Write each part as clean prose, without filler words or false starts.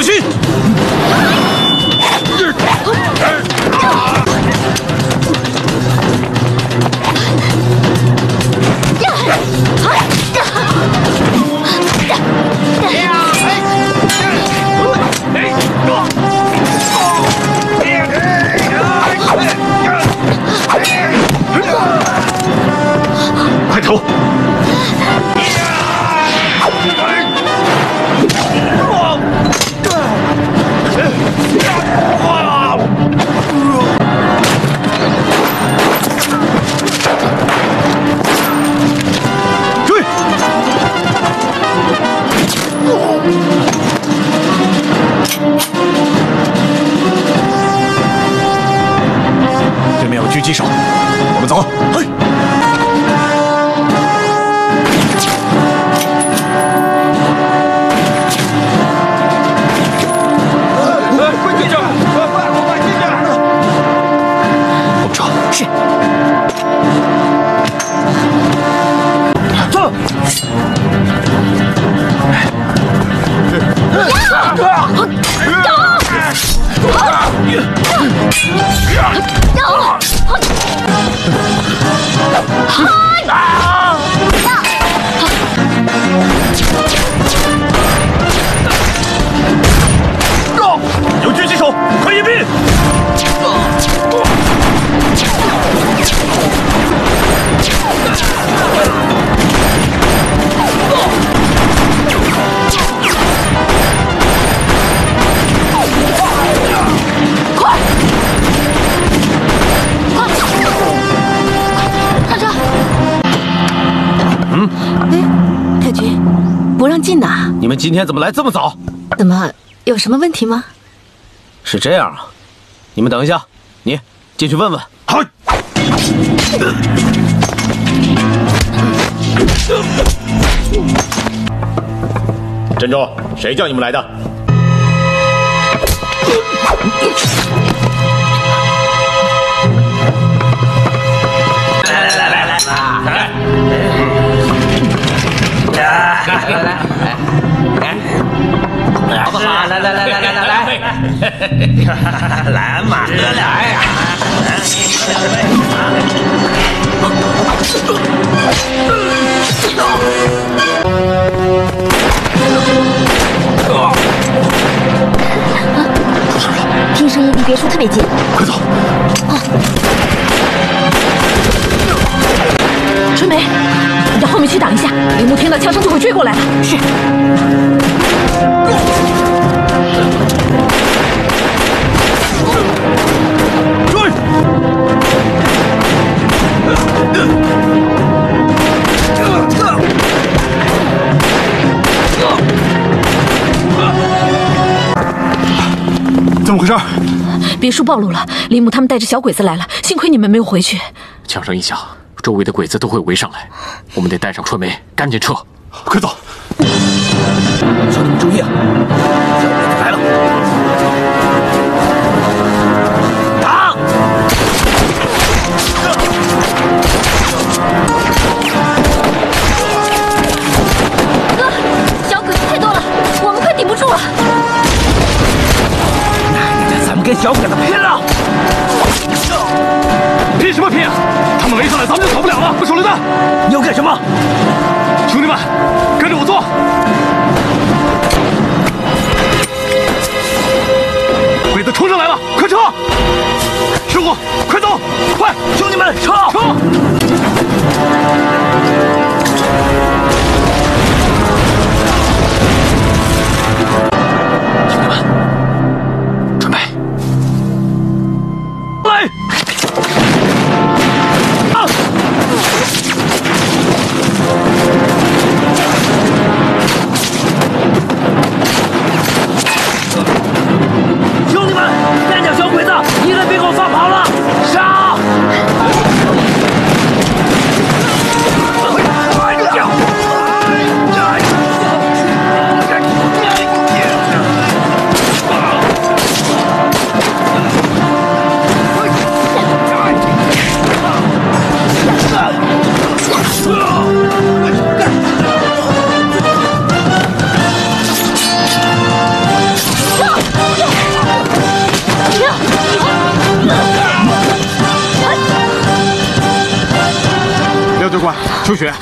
小心！快投！ 对面有狙击手，我们走。快进去！快进去！我们撤。是。走。有狙击手，快隐蔽！太君，不让进的。你们今天怎么来这么早？怎么有什么问题吗？是这样啊，你们等一下，你进去问问。好。珍珠，谁叫你们来的？来，好不好？来，来嘛，哥来呀！听声音离别墅特别近，快走！春梅，你到后面去挡一下，林木听到枪声就会追过来了。是。 怎么回事？别墅暴露了，林木他们带着小鬼子来了，幸亏你们没有回去。枪声一响，周围的鬼子都会围上来，我们得带上春梅，赶紧撤，快走！兄弟们注意啊，小鬼子来了！ 跟小鬼子拼了！拼什么拼？他们围上来，咱们就跑不了了！不手榴弹，你要干什么？兄弟们，跟着我做！鬼子冲上来了，快撤！师傅，快走！快，兄弟们，撤！撤！兄弟们。楚雪，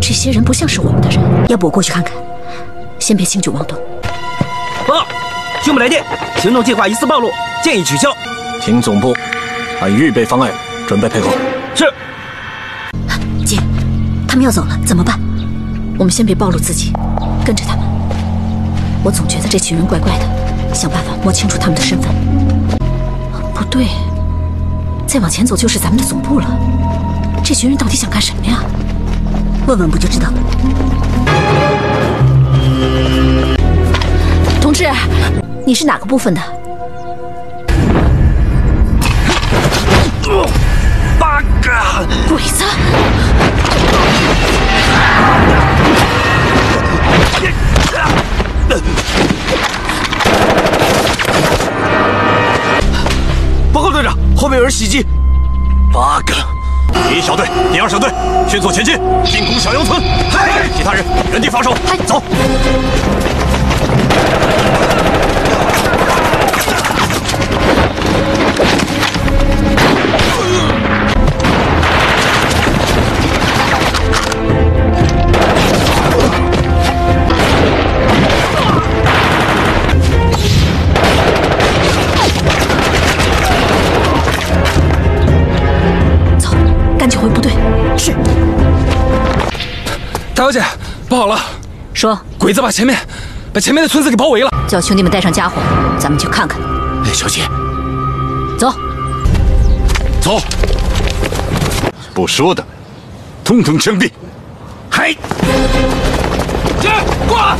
这些人不像是我们的人，要不我过去看看，先别轻举妄动。报告，军部来电，行动计划疑似暴露，建议取消。请总部按预备方案准备配合。是。姐，他们要走了，怎么办？我们先别暴露自己，跟着他们。我总觉得这群人怪怪的，想办法摸清楚他们的身份。不对，再往前走就是咱们的总部了。这群人到底想干什么呀？ 问问不就知道了。同志，你是哪个部分的？八嘎！鬼子！报告队长，后面有人袭击。八嘎！ 第一小队、第二小队，迅速前进，进攻小羊村。嗨，其他人原地防守。嗨，走。大小姐，不好了！说，鬼子把前面的村子给包围了，叫兄弟们带上家伙，咱们去看看。哎，小姐，走，走，不说的，统统枪毙！嗨，姐，过来，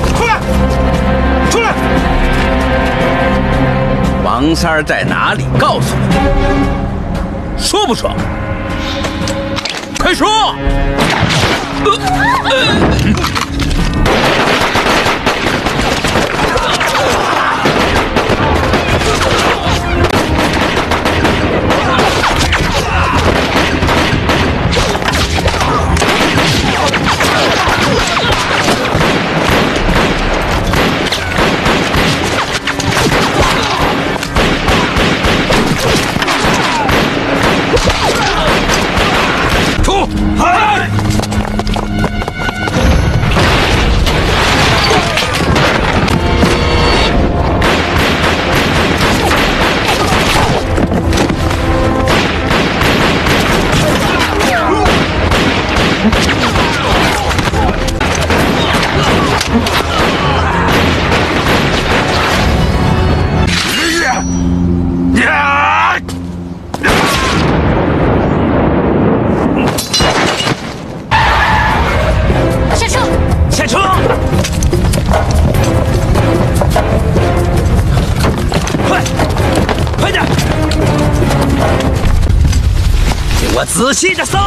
出来！王三儿在哪里？告诉我，说不说？快说！ 仔细的搜。